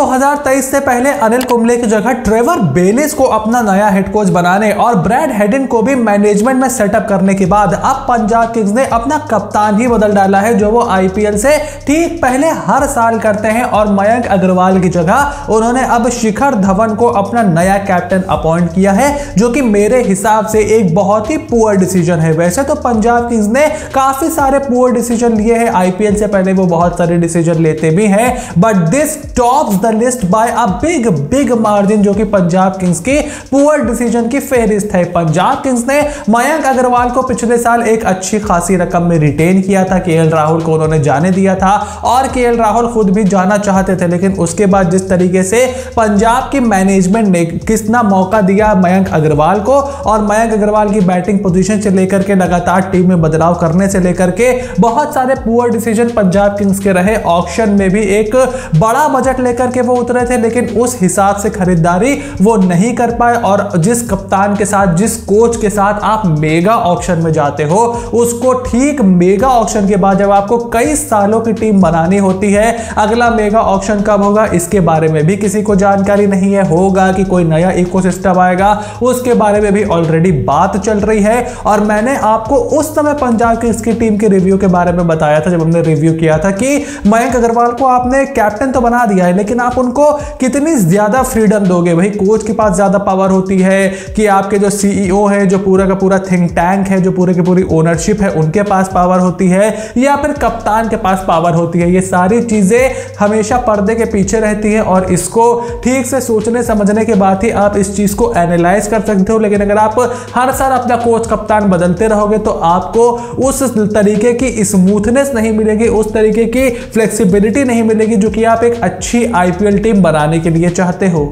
2023 से पहले अनिल कुंबले की जगह ट्रेवर बेलिस को अपना नया हेड कोच बनाने और ब्रैड हेडिन को भी मैनेजमेंट में सेटअप करने के बाद अब पंजाब किंग्स ने अपना कप्तान ही बदल डाला है, जो वो आईपीएल से ठीक पहले हर साल करते हैं। और मयंक अग्रवाल की जगह उन्होंने अब शिखर धवन को अपना नया कैप्टन अपॉइंट किया है, जो कि मेरे हिसाब से एक बहुत ही पुअर डिसीजन है। वैसे तो पंजाब किंग्स ने काफी सारे पुअर डिसीजन लिए हैं, आईपीएल से पहले वो बहुत सारे डिसीजन लेते भी हैं, but this tops the list by a big big margin, जो कि पंजाब किंग्स के पुअर डिसीजन की फेहरिस्त है। पंजाब किंग्स ने मयंक अग्रवाल को पिछले साल एक अच्छी खासी रकम में रिटेन किया था, केएल राहुल को उन्होंने जाने दिया था और केएल राहुल खुद भी जाना चाहते थे, लेकिन उसके बाद जिस तरीके से पंजाब की मैनेजमेंट ने कितना मौका दिया मयंक अग्रवाल को, और मयंक अग्रवाल की बैटिंग पोजीशन से लेकर के लगातार टीम में बदलाव करने से लेकर के बहुत सारे पुअर डिसीजन पंजाब किंग्स के रहे। ऑक्शन में भी एक बड़ा बजट लेकर के वो उतरे थे, लेकिन उस हिसाब से खरीदारी वो नहीं कर पाए। और जिस कप्तान के साथ, जिस कोच के साथ आप मेगा ऑक्शन में जाते हो, उसको ठीक मेगा ऑक्शन के बाद जब आपको कई सालों की टीम बनानी होती है, अगला मेगा ऑक्शन कब होगा इसके बारे में भी किसी को जानकारी नहीं है। होगा कि कोई नया इकोसिस्टम आएगा, उसके बारे में भी ऑलरेडी बात चल रही है। और मैंने आपको उस समय पंजाब किंग्स की टीम के रिव्यू के बारे में बताया था, जब हमने रिव्यू किया था कि मयंक अग्रवाल को आपने कैप्टन तो बना दिया है, लेकिन आप उनको कितनी ज्यादा फ्रीडम दोगे। भाई कोच के पास ज्यादा पावर होती है कि आपके जो सीईओ है, जो पूरा का पूरा थिंक टैंक है, जो पूरे की पूरी ओनरशिप है, उनके पास पावर होती है, या फिर कप्तान के पास पावर होती है। ये सारी चीजें हमेशा पर्दे के पीछे रहती है और इसको ठीक से सोचने समझने के बाद ही आप इस चीज को एनालाइज कर सकते हो। लेकिन अगर आप हर साल अपना कोच कप्तान बदलते रहोगे तो आपको उस तरीके की स्मूथनेस नहीं मिलेगी, उस तरीके की फ्लेक्सिबिलिटी नहीं मिलेगी, जो कि आप एक अच्छी आईपीएल टीम बनाने के लिए चाहते हो।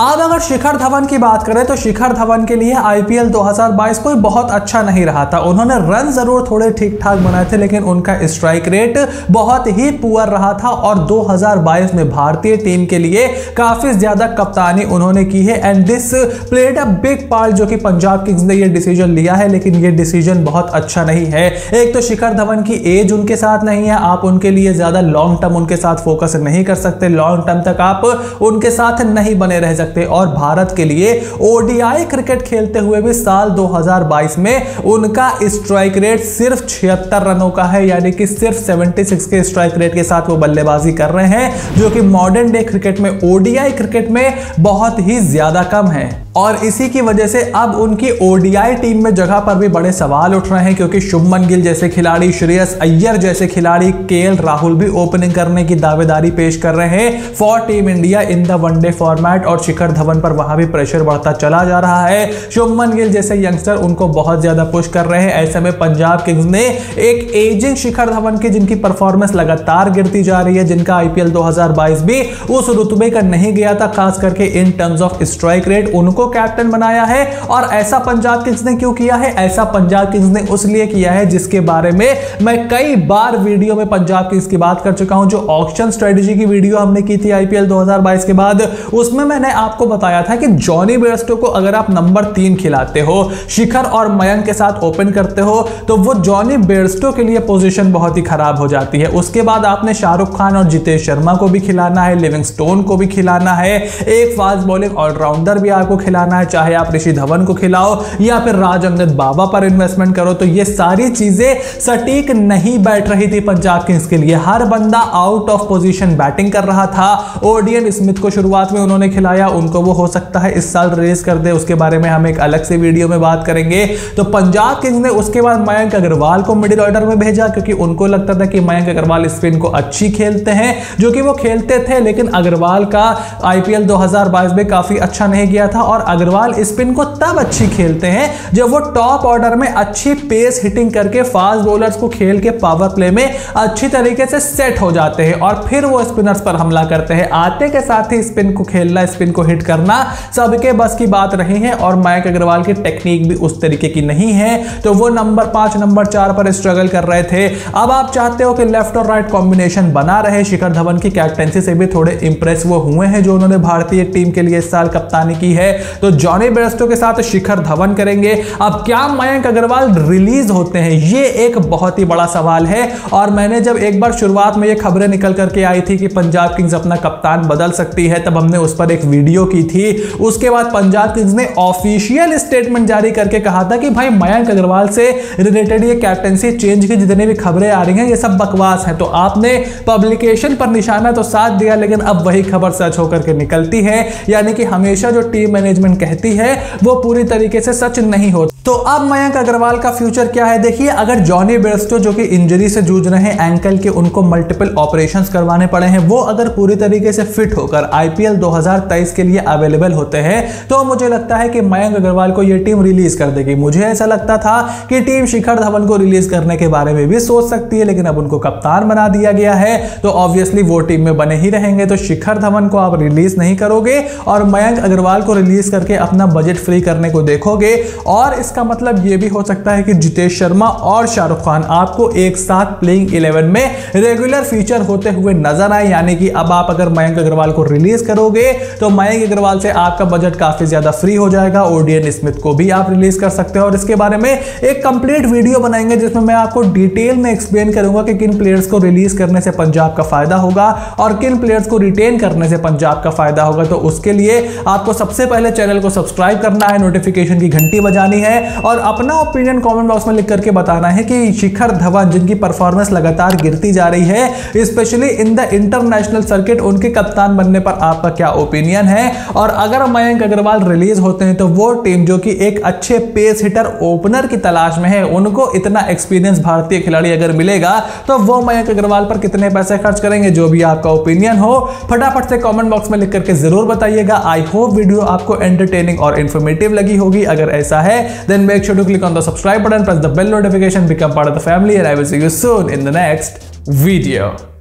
अब अगर शिखर धवन की बात करें तो शिखर धवन के लिए आईपीएल 2022 कोई बहुत अच्छा नहीं रहा था। उन्होंने रन जरूर थोड़े ठीक ठाक बनाए थे, लेकिन उनका स्ट्राइक रेट बहुत ही पुअर रहा था। और 2022 में भारतीय टीम के लिए काफ़ी ज़्यादा कप्तानी उन्होंने की है, and this played a big part, जो कि पंजाब किंग्स ने ये डिसीजन लिया है। लेकिन ये डिसीजन बहुत अच्छा नहीं है। एक तो शिखर धवन की एज उनके साथ नहीं है, आप उनके लिए ज़्यादा लॉन्ग टर्म उनके साथ फोकस नहीं कर सकते, लॉन्ग टर्म तक आप उनके साथ नहीं बने रह। और भारत के लिए ओडीआई क्रिकेट खेलते हुए भी साल 2022 में उनका स्ट्राइक रेट सिर्फ 76 रनों का है, यानी कि सिर्फ 76 के स्ट्राइक रेट के साथ वो बल्लेबाजी कर रहे हैं, जो कि मॉडर्न डे क्रिकेट में, ओडीआई क्रिकेट में बहुत ही ज्यादा कम है। और इसी की वजह से अब उनकी ओडीआई टीम में जगह पर भी बड़े सवाल उठ रहे हैं, क्योंकि शुभमन गिल जैसे खिलाड़ी, श्रेयस अय्यर जैसे खिलाड़ी, केएल राहुल भी ओपनिंग करने की दावेदारी पेश कर रहे हैं for team India in the one day format, और शिखर धवन पर वहां भी प्रेशर बढ़ता चला जा रहा है। शुभमन गिल जैसे यंगस्टर उनको बहुत ज्यादा पुश कर रहे हैं। ऐसे में पंजाब किंग्स ने एक एजिंग शिखर धवन की, जिनकी परफॉर्मेंस लगातार गिरती जा रही है, जिनका आईपीएल 2022 भी उस रुतबे का नहीं गया था, खास करके in terms of strike rate, उनको कैप्टन बनाया है। और ऐसा पंजाब किंग्स ने क्यों किया है? ऐसा पंजाब किंग्स ने उसलिए किया है जिसके बारे में मैं कई बार वीडियो में पंजाब किंग्स की बात कर चुका हूं। जो ऑक्शन स्ट्रेटजी की वीडियो हमने की थी आईपीएल 2022 के बाद, उसमें मैंने आपको बताया था कि जॉनी बेयरस्टो को अगर आप नंबर 3 खिलाते हो, शिखर और मयंक के साथ ओपन करते हो, तो वो जॉनी बेयरस्टो के लिए पोजीशन बहुत ही खराब हो जाती है। उसके बाद आपने शाहरुख खान और जितेश शर्मा को भी खिलाना है, लिविंगस्टोन को भी खिलाना है, एक फास्ट बॉलिंग ऑलराउंडर भी आपको खिलाना है, चाहे आप ऋषि धवन को खिलाओ या फिर राजंगत बाबा पर इन्वेस्टमेंट करो। तो ये सारी चीजें सटीक नहीं बैठ रही थी पंजाब किंग्स के लिए। हर बंदा आउट ऑफ पोजीशन बैटिंग कर रहा था। ओडियन स्मिथ को शुरुआत में उन्होंने खिलाया, उनको वो हो सकता है इस साल रिलीज कर दे, उसके बारे में हम एक अलग से वीडियो में बात करेंगे। तो पंजाब किंग्स ने उसके बाद मयंक अग्रवाल को मिडिल ऑर्डर में भेजा, क्योंकि उनको लगता था कि मयंक अग्रवाल स्पिन को अच्छी खेलते हैं, जो कि वो खेलते थे, लेकिन अग्रवाल का आईपीएल 2022 में काफी अच्छा नहीं गया था। और अग्रवाल स्पिन को तब अच्छी खेलते हैं जब वो टॉप ऑर्डर में अच्छी पेस हिटिंग करके फास्ट बॉलर्स को खेल के पावर प्ले में अच्छी तरीके से सेट हो जाते हैं और फिर वो स्पिनर्स पर हमला करते हैं। आते के साथ ही स्पिन को खेलना, स्पिन को हिट करना सबके बस की बात नहीं है और मयंक अग्रवाल की टेक्निक भी उस तरीके की नहीं है, तो वो नंबर 5 नंबर 4 पर स्ट्रगल कर रहे थे। अब आप चाहते हो कि लेफ्ट और राइट कॉम्बिनेशन बना रहे। शिखर धवन की कैप्टेंसी से भी थोड़े इंप्रेस वो हुए हैं जो उन्होंने भारतीय टीम के लिए इस साल कप्तानी की है, तो जॉनी बेयरस्टो के साथ शिखर धवन करेंगे। अब क्या मयंक अग्रवाल रिलीज होते हैं, ये एक बहुत ही बड़ा सवाल है। और मैंने जब एक बार शुरुआत में ये खबरें निकल करके आई थी कि पंजाब किंग्स अपना कप्तान बदल सकती है, तब हमने उस पर एक वीडियो की थी। उसके बाद पंजाब किंग्स ने ऑफिशियल स्टेटमेंट जारी करके कहा था कि भाई मयंक अग्रवाल से रिलेटेड ये कैप्टेंसी चेंज की जितने भी खबरें आ रही हैं ये सब बकवास है। तो आपने पब्लिकेशन पर निशाना तो साथ दिया, लेकिन अब वही खबर सच होकर के निकलती है, यानी कि हमेशा जो टीम मैनेजमेंट कहती है वो पूरी तरीके से सच नहीं होती। तो अब मयंक अग्रवाल का फ्यूचर क्या है, देखिए। अगर जॉनी बेयरस्टो जो कि इंजरी से जूझ रहे हैं एंकल के, उनको मल्टीपल ऑपरेशंस करवाने पड़े हैं, वो अगर पूरी तरीके से फिट होकर आईपीएल 2023 के लिए अवेलेबल होते हैं तो मुझे लगता है कि मयंक अग्रवाल को ये टीम रिलीज कर देगी। मुझे ऐसा लगता था कि टीम शिखर धवन को रिलीज करने के बारे में भी सोच सकती है, लेकिन अब उनको कप्तान बना दिया गया है तो ऑब्वियसली वो टीम में बने ही रहेंगे। तो शिखर धवन को आप रिलीज नहीं करोगे और मयंक अग्रवाल को रिलीज करके अपना बजट फ्री करने को देखोगे। और इसका मतलब ये भी हो सकता है कि जितेश शर्मा और शाहरुख खान आपको एक साथ प्लेइंग 11 में रेगुलर फीचर होते हुए नजर आए, यानी कि अब आप अगर मयंक अग्रवाल को रिलीज करोगे तो मयंक अग्रवाल से आपका बजट काफी ज्यादा फ्री हो जाएगा। ओडियन स्मिथ को भी आप रिलीज कर सकते हो और इसके बारे में एक कंप्लीट वीडियो बनाएंगे जिसमें मैं आपको डिटेल में एक्सप्लेन करूंगा कि किन प्लेयर्स को रिलीज करने से पंजाब का फायदा होगा और किन प्लेयर्स को रिटेन करने से पंजाब का फायदा होगा। तो उसके लिए आपको सबसे पहले चैनल को सब्सक्राइब करना है, नोटिफिकेशन की घंटी बजानी है और अपना ओपिनियन कमेंट बॉक्स में लिख करके बताना है कि शिखर धवन जिनकी परफॉर्मेंस लगातार गिरती जा रही है, specially in the international circuit, उनके कप्तान बनने पर आपका क्या ओपिनियन है। और अगर मयंक अग्रवाल रिलीज होते हैं तो वो टीम जो कि एक अच्छे पेस हिटर ओपनर की तलाश में है, उनको इतना एक्सपीरियंस भारतीय खिलाड़ी अगर मिलेगा तो वो मयंक अग्रवाल पर कितने पैसे खर्च करेंगे। जो भी आपका ओपिनियन हो फटाफट से कॉमेंट बॉक्स में लिख करके जरूर बताइएगा। आई होप वीडियो आपको एंटरटेनिंग और इन्फॉर्मेटिव लगी होगी। अगर ऐसा है then make sure to click on the subscribe button, press the bell notification, become part of the family, and I will see you soon in the next video.